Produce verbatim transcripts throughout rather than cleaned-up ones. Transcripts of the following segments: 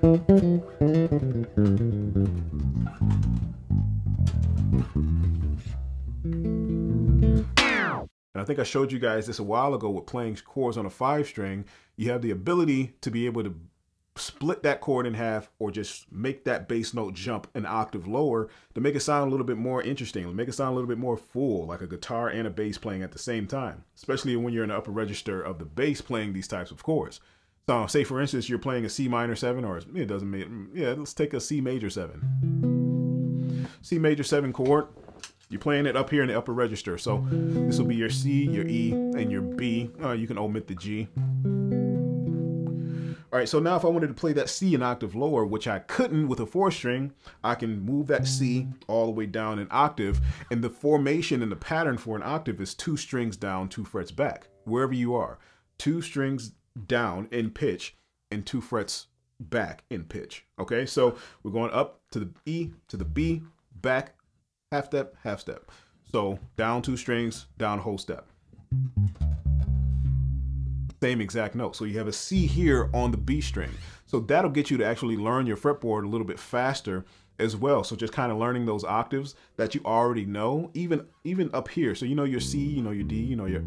And I think I showed you guys this a while ago with playing chords on a five string. You have the ability to be able to split that chord in half or just make that bass note jump an octave lower to make it sound a little bit more interesting, make it sound a little bit more full, like a guitar and a bass playing at the same time, especially when you're in the upper register of the bass playing these types of chords. So say for instance, you're playing a C minor seven, or it doesn't mean, yeah, let's take a C major seven. C major seven chord, you're playing it up here in the upper register. So this will be your C, your E, and your B. Uh, you can omit the G. All right, so now if I wanted to play that C an octave lower, which I couldn't with a four string, I can move that C all the way down an octave. And the formation and the pattern for an octave is two strings down, two frets back, wherever you are. Two strings down in pitch and two frets back in pitch. Okay, so we're going up to the E, to the B, back, half step, half step. So down two strings, down whole step. Same exact note. So you have a C here on the B string. So that'll get you to actually learn your fretboard a little bit faster as well. So just kind of learning those octaves that you already know, even even up here. So you know your C, you know your D, you know your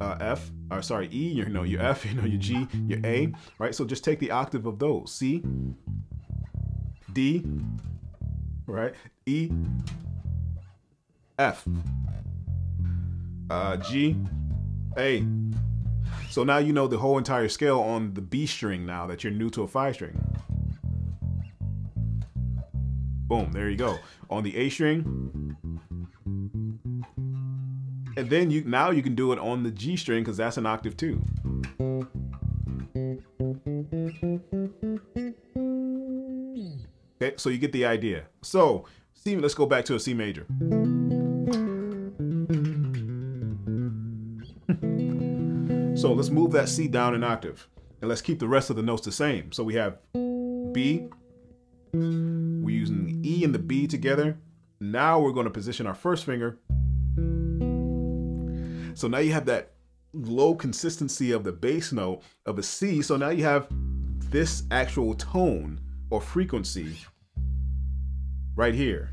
uh, F, or sorry, E, you know your F, you know your G, your A, right? So just take the octave of those. C, D, right? E, F, uh, G, A. So now you know the whole entire scale on the B string now that you're new to a five string. Boom, there you go. On the A string. And then you now you can do it on the G string because that's an octave too. Okay, so you get the idea. So C, let's go back to a C major. So let's move that C down an octave and let's keep the rest of the notes the same. So we have B, we're using the E and the B together. Now we're going to position our first finger. So now you have that low consistency of the bass note of a C. So now you have this actual tone or frequency right here.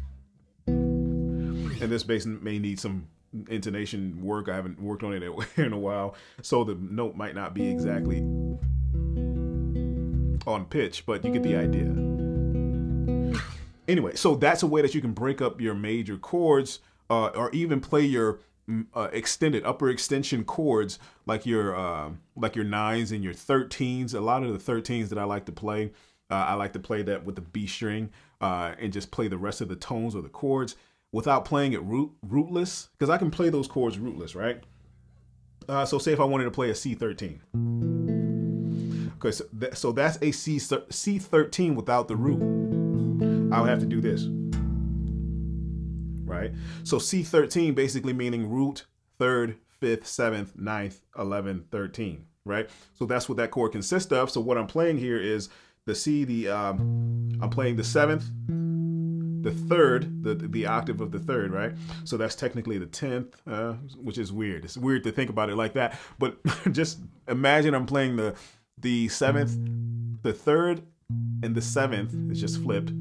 And this bass may need some intonation work. I haven't worked on it in a while, so the note might not be exactly on pitch, but you get the idea. Anyway, so that's a way that you can break up your major chords, uh, or even play your uh, extended upper extension chords, like your uh, like your nines and your thirteens. A lot of the thirteens that I like to play, uh, I like to play that with the B string, uh, and just play the rest of the tones or the chords without playing it root, rootless, because I can play those chords rootless, right? Uh, so say if I wanted to play a C thirteen. Okay, so, th so that's a C, C thirteen without the root. I would have to do this, right? So C thirteen basically meaning root, third, fifth, seventh, ninth, eleven, thirteen, right? So that's what that chord consists of. So what I'm playing here is the C, the um, I'm playing the seventh, the third, the the octave of the third, right? So that's technically the tenth, uh, which is weird. It's weird to think about it like that, but just imagine I'm playing the the seventh, the third, and the seventh. It's just flipped,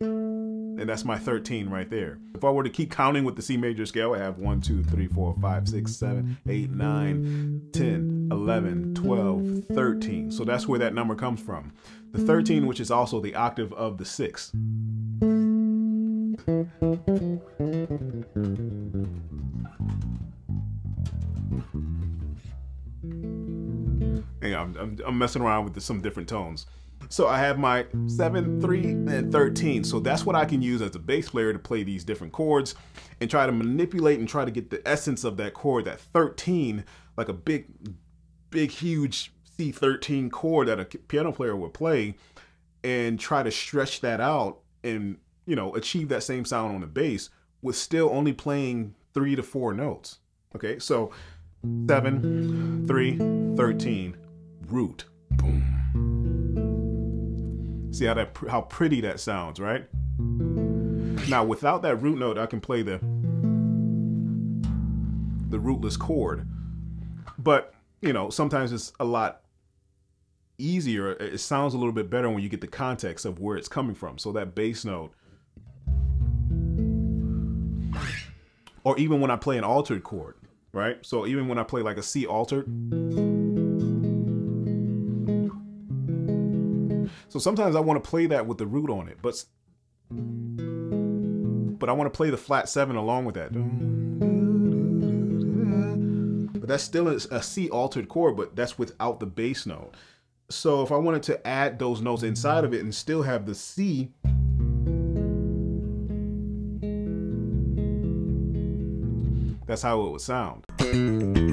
and that's my thirteen right there. If I were to keep counting with the C major scale, I have one, two, three, four, five, six, seven, eight, nine, ten, eleven, twelve, thirteen. So that's where that number comes from. The thirteen, which is also the octave of the sixth. Hey, I'm, I'm, I'm messing around with some different tones. So I have my seven, three, and thirteen. So that's what I can use as a bass player to play these different chords and try to manipulate and try to get the essence of that chord, that thirteen, like a big, big, huge C thirteen chord that a piano player would play, and try to stretch that out and, you know, achieve that same sound on the bass with still only playing three to four notes. Okay, so seven, three, thirteen, root, boom. See how that how pretty that sounds, right? Now without that root note, I can play the the rootless chord, but you know, sometimes it's a lot easier, it sounds a little bit better when you get the context of where it's coming from. So that bass note, or even when I play an altered chord, right? So even when I play like a C altered. So sometimes I want to play that with the root on it, but but I want to play the flat seven along with that. But that's still a C altered chord, but that's without the bass note. So if I wanted to add those notes inside of it and still have the C, that's how it would sound.